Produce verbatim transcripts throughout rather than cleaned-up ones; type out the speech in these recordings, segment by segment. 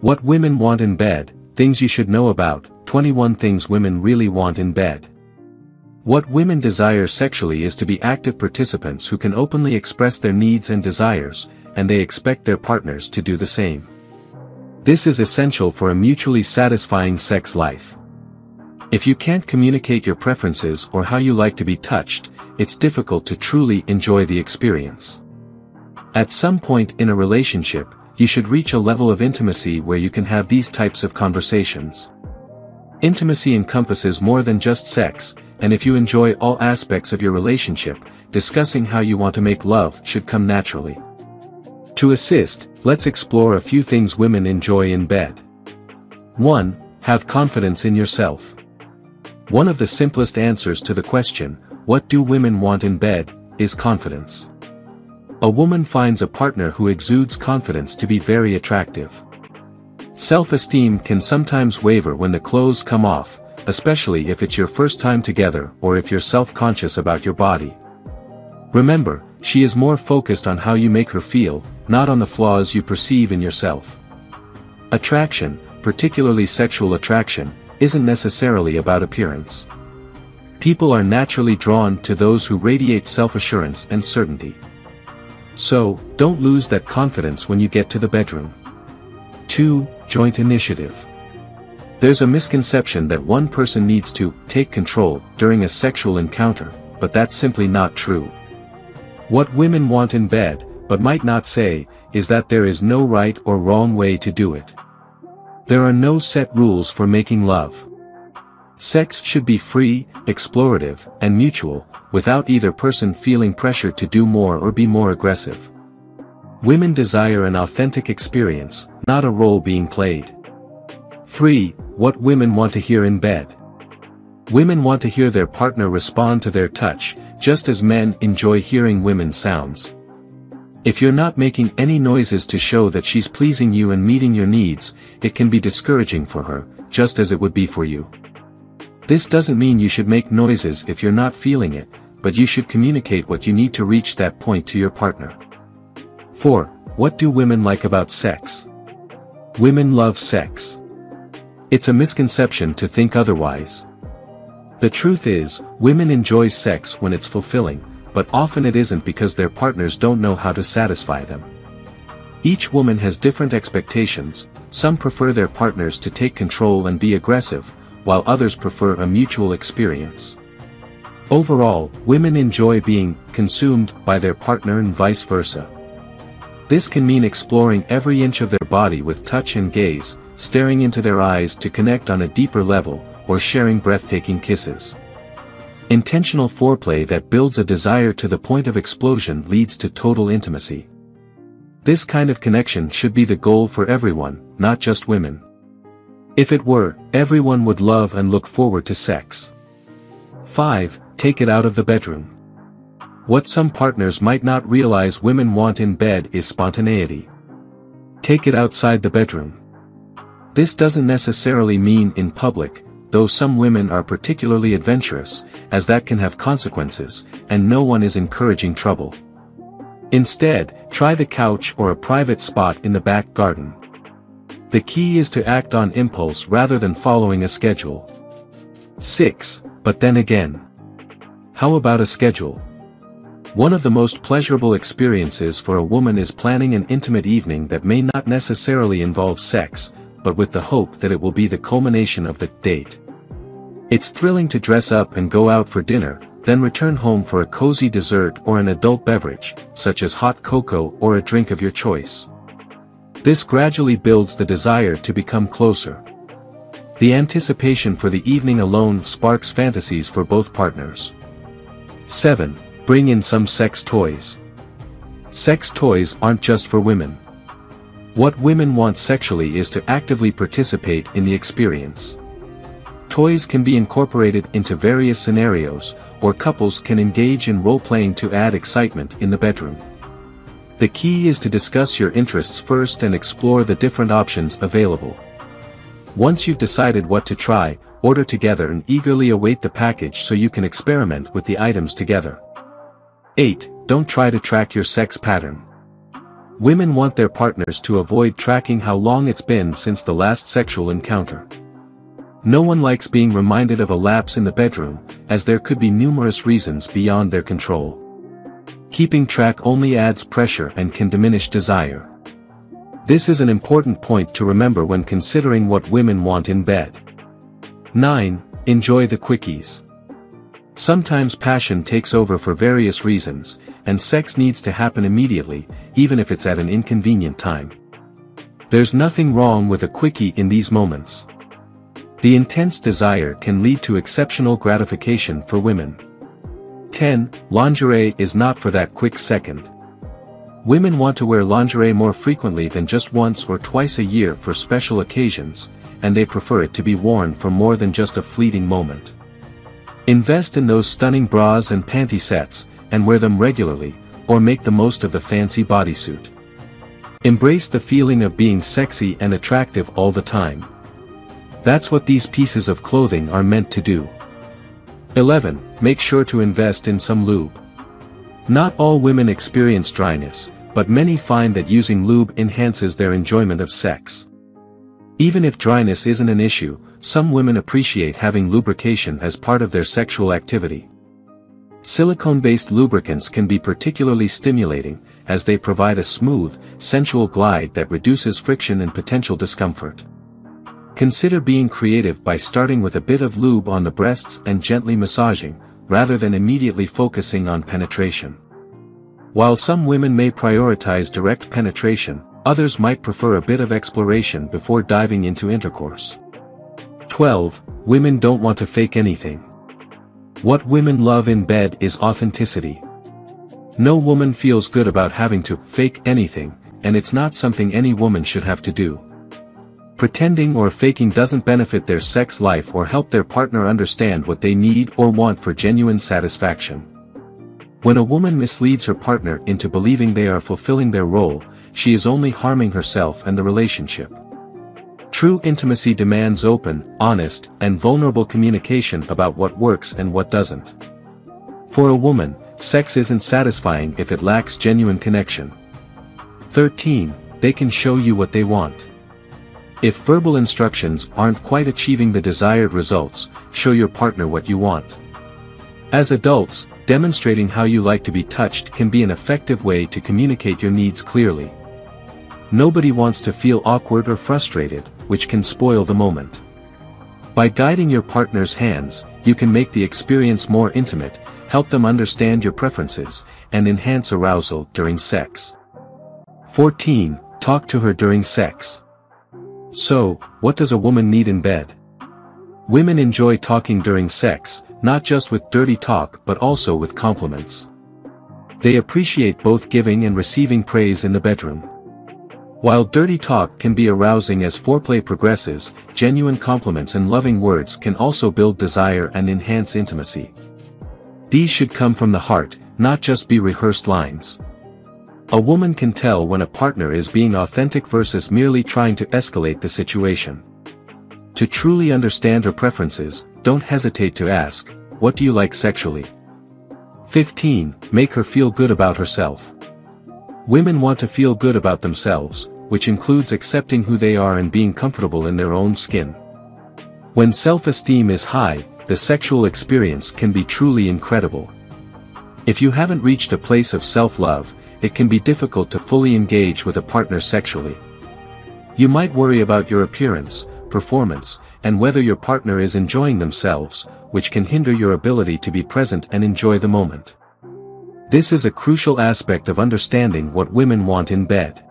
What women want in bed, things you should know about, twenty-one things women really want in bed. What women desire sexually is to be active participants who can openly express their needs and desires, and they expect their partners to do the same. This is essential for a mutually satisfying sex life. If you can't communicate your preferences or how you like to be touched, it's difficult to truly enjoy the experience. At some point in a relationship, you should reach a level of intimacy where you can have these types of conversations. Intimacy encompasses more than just sex, and if you enjoy all aspects of your relationship, discussing how you want to make love should come naturally. To assist, let's explore a few things women enjoy in bed. one Have confidence in yourself. One of the simplest answers to the question, what do women want in bed, is confidence. A woman finds a partner who exudes confidence to be very attractive. Self-esteem can sometimes waver when the clothes come off, especially if it's your first time together or if you're self-conscious about your body. Remember, she is more focused on how you make her feel, not on the flaws you perceive in yourself. Attraction, particularly sexual attraction, isn't necessarily about appearance. People are naturally drawn to those who radiate self-assurance and certainty. So, don't lose that confidence when you get to the bedroom. two Joint initiative. There's a misconception that one person needs to take control during a sexual encounter, but that's simply not true. What women want in bed, but might not say, is that there is no right or wrong way to do it. There are no set rules for making love. Sex should be free, explorative, and mutual, without either person feeling pressure to do more or be more aggressive. Women desire an authentic experience, not a role being played. three What women want to hear in bed. Women want to hear their partner respond to their touch, just as men enjoy hearing women's sounds. If you're not making any noises to show that she's pleasing you and meeting your needs, it can be discouraging for her, just as it would be for you. This doesn't mean you should make noises if you're not feeling it, but you should communicate what you need to reach that point to your partner. four What do women like about sex? Women love sex. It's a misconception to think otherwise. The truth is, women enjoy sex when it's fulfilling, but often it isn't because their partners don't know how to satisfy them. Each woman has different expectations. Some prefer their partners to take control and be aggressive, while others prefer a mutual experience. Overall, women enjoy being consumed by their partner and vice versa. This can mean exploring every inch of their body with touch and gaze, staring into their eyes to connect on a deeper level, or sharing breathtaking kisses. Intentional foreplay that builds a desire to the point of explosion leads to total intimacy. This kind of connection should be the goal for everyone, not just women. If it were, everyone would love and look forward to sex. five Take it out of the bedroom. What some partners might not realize women want in bed is spontaneity. Take it outside the bedroom. This doesn't necessarily mean in public, though some women are particularly adventurous, as that can have consequences, and no one is encouraging trouble. Instead, try the couch or a private spot in the back garden. The key is to act on impulse rather than following a schedule. six But then again, how about a schedule? One of the most pleasurable experiences for a woman is planning an intimate evening that may not necessarily involve sex, but with the hope that it will be the culmination of the date. It's thrilling to dress up and go out for dinner, then return home for a cozy dessert or an adult beverage, such as hot cocoa or a drink of your choice. This gradually builds the desire to become closer. The anticipation for the evening alone sparks fantasies for both partners. seven Bring in some sex toys. Sex toys aren't just for women. What women want sexually is to actively participate in the experience. Toys can be incorporated into various scenarios, or couples can engage in role-playing to add excitement in the bedroom. The key is to discuss your interests first and explore the different options available. Once you've decided what to try, order together and eagerly await the package so you can experiment with the items together. eight Don't try to track your sex pattern. Women want their partners to avoid tracking how long it's been since the last sexual encounter. No one likes being reminded of a lapse in the bedroom, as there could be numerous reasons beyond their control. Keeping track only adds pressure and can diminish desire. This is an important point to remember when considering what women want in bed. nine. Enjoy the quickies. Sometimes passion takes over for various reasons, and sex needs to happen immediately, even if it's at an inconvenient time. There's nothing wrong with a quickie in these moments. The intense desire can lead to exceptional gratification for women. ten. Lingerie is not for that quick second. Women want to wear lingerie more frequently than just once or twice a year for special occasions, and they prefer it to be worn for more than just a fleeting moment. Invest in those stunning bras and panty sets, and wear them regularly, or make the most of the fancy bodysuit. Embrace the feeling of being sexy and attractive all the time. That's what these pieces of clothing are meant to do. eleven. Make sure to invest in some lube. Not all women experience dryness, but many find that using lube enhances their enjoyment of sex. Even if dryness isn't an issue, some women appreciate having lubrication as part of their sexual activity. Silicone-based lubricants can be particularly stimulating, as they provide a smooth, sensual glide that reduces friction and potential discomfort. Consider being creative by starting with a bit of lube on the breasts and gently massaging, rather than immediately focusing on penetration. While some women may prioritize direct penetration, others might prefer a bit of exploration before diving into intercourse. twelve. Women don't want to fake anything. What women love in bed is authenticity. No woman feels good about having to fake anything, and it's not something any woman should have to do. Pretending or faking doesn't benefit their sex life or help their partner understand what they need or want for genuine satisfaction. When a woman misleads her partner into believing they are fulfilling their role, she is only harming herself and the relationship. True intimacy demands open, honest, and vulnerable communication about what works and what doesn't. For a woman, sex isn't satisfying if it lacks genuine connection. thirteen. They can show you what they want. If verbal instructions aren't quite achieving the desired results, show your partner what you want. As adults, demonstrating how you like to be touched can be an effective way to communicate your needs clearly. Nobody wants to feel awkward or frustrated, which can spoil the moment. By guiding your partner's hands, you can make the experience more intimate, help them understand your preferences, and enhance arousal during sex. fourteen. Talk to her during sex. So, what does a woman need in bed? Women enjoy talking during sex, not just with dirty talk but also with compliments. They appreciate both giving and receiving praise in the bedroom. While dirty talk can be arousing as foreplay progresses, genuine compliments and loving words can also build desire and enhance intimacy. These should come from the heart, not just be rehearsed lines. A woman can tell when a partner is being authentic versus merely trying to escalate the situation. To truly understand her preferences, don't hesitate to ask, "What do you like sexually?" fifteen. Make her feel good about herself. Women want to feel good about themselves, which includes accepting who they are and being comfortable in their own skin. When self-esteem is high, the sexual experience can be truly incredible. If you haven't reached a place of self-love, it can be difficult to fully engage with a partner sexually. You might worry about your appearance, performance, and whether your partner is enjoying themselves, which can hinder your ability to be present and enjoy the moment. This is a crucial aspect of understanding what women want in bed.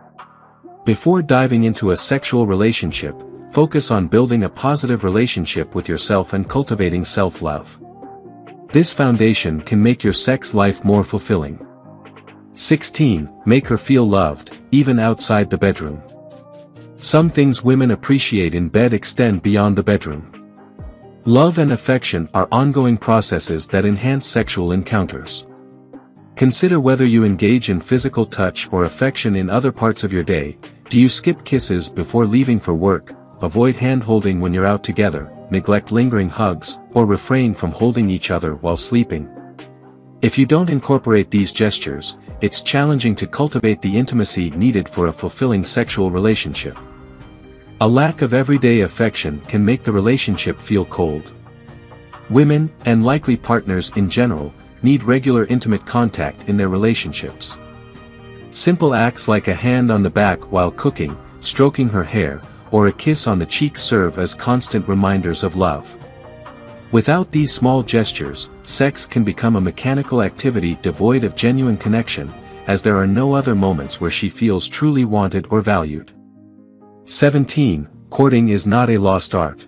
Before diving into a sexual relationship, focus on building a positive relationship with yourself and cultivating self-love. This foundation can make your sex life more fulfilling. sixteen. Make her feel loved, even outside the bedroom. Some things women appreciate in bed extend beyond the bedroom. Love and affection are ongoing processes that enhance sexual encounters. Consider whether you engage in physical touch or affection in other parts of your day. Do you skip kisses before leaving for work, avoid hand-holding when you're out together, neglect lingering hugs, or refrain from holding each other while sleeping? If you don't incorporate these gestures, it's challenging to cultivate the intimacy needed for a fulfilling sexual relationship. A lack of everyday affection can make the relationship feel cold. Women, and likely partners in general, need regular intimate contact in their relationships. Simple acts like a hand on the back while cooking, stroking her hair, or a kiss on the cheek serve as constant reminders of love. Without these small gestures, sex can become a mechanical activity devoid of genuine connection, as there are no other moments where she feels truly wanted or valued. seventeen. Courting is not a lost art.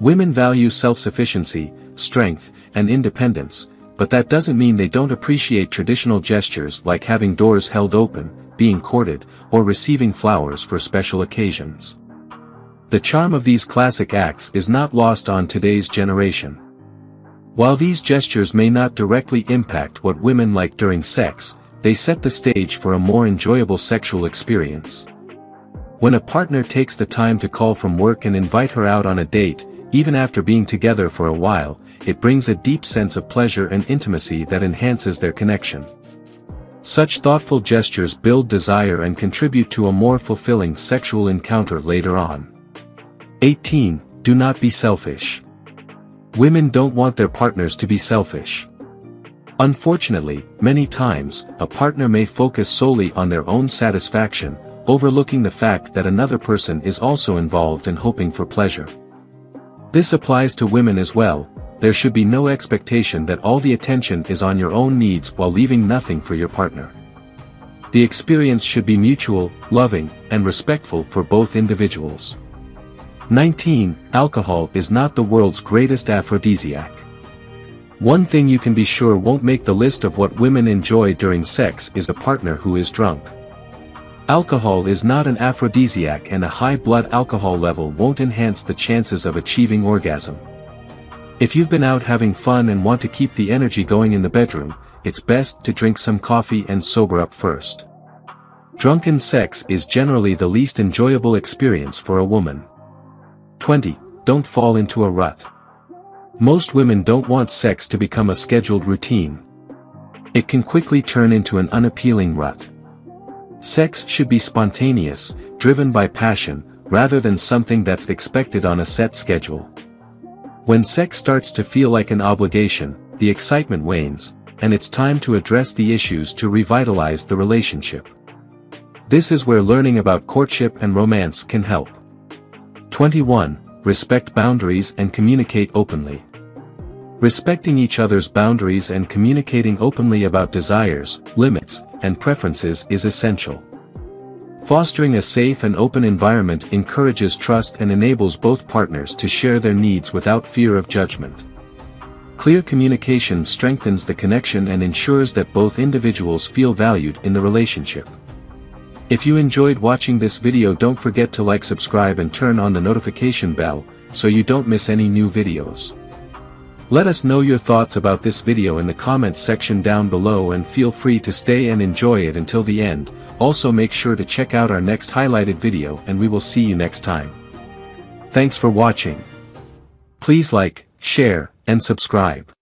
Women value self-sufficiency, strength, and independence, but that doesn't mean they don't appreciate traditional gestures like having doors held open, being courted, or receiving flowers for special occasions. The charm of these classic acts is not lost on today's generation. While these gestures may not directly impact what women like during sex, they set the stage for a more enjoyable sexual experience. When a partner takes the time to call from work and invite her out on a date, even after being together for a while, it brings a deep sense of pleasure and intimacy that enhances their connection. Such thoughtful gestures build desire and contribute to a more fulfilling sexual encounter later on. eighteen. Do not be selfish. Women don't want their partners to be selfish. Unfortunately, many times, a partner may focus solely on their own satisfaction, overlooking the fact that another person is also involved and hoping for pleasure. This applies to women as well. There should be no expectation that all the attention is on your own needs while leaving nothing for your partner. The experience should be mutual, loving, and respectful for both individuals. nineteen. Alcohol is not the world's greatest aphrodisiac. One thing you can be sure won't make the list of what women enjoy during sex is a partner who is drunk. Alcohol is not an aphrodisiac, and a high blood alcohol level won't enhance the chances of achieving orgasm. If you've been out having fun and want to keep the energy going in the bedroom, it's best to drink some coffee and sober up first. Drunken sex is generally the least enjoyable experience for a woman. twenty. Don't fall into a rut. Most women don't want sex to become a scheduled routine. It can quickly turn into an unappealing rut. Sex should be spontaneous, driven by passion, rather than something that's expected on a set schedule. When sex starts to feel like an obligation, the excitement wanes, and it's time to address the issues to revitalize the relationship. This is where learning about courtship and romance can help. twenty-one. Respect boundaries and communicate openly. Respecting each other's boundaries and communicating openly about desires, limits, and preferences is essential. Fostering a safe and open environment encourages trust and enables both partners to share their needs without fear of judgment. Clear communication strengthens the connection and ensures that both individuals feel valued in the relationship. If you enjoyed watching this video, don't forget to like, subscribe, and turn on the notification bell, so you don't miss any new videos. Let us know your thoughts about this video in the comments section down below, and feel free to stay and enjoy it until the end. Also, make sure to check out our next highlighted video, and we will see you next time. Thanks for watching. Please like, share, and subscribe.